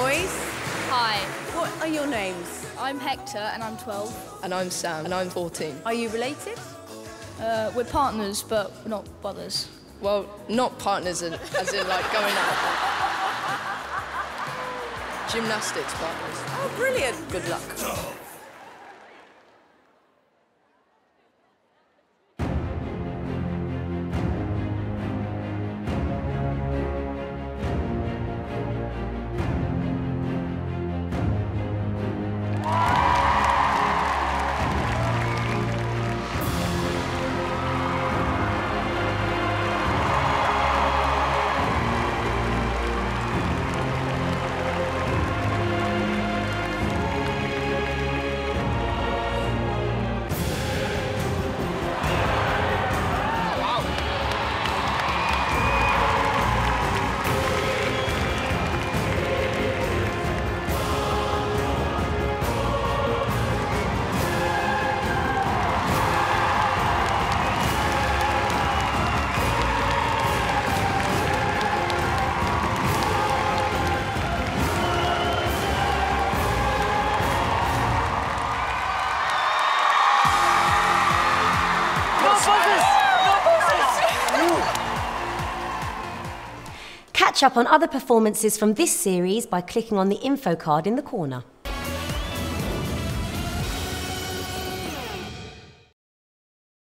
boys. Hi. What are your names? I'm Hector and I'm 12. And I'm Sam and I'm 14. Are you related? We're partners, but we're not brothers. Well, not partners as in like going out. Gymnastics partners. Oh, brilliant. Good luck. Catch up on other performances from this series by clicking on the info card in the corner.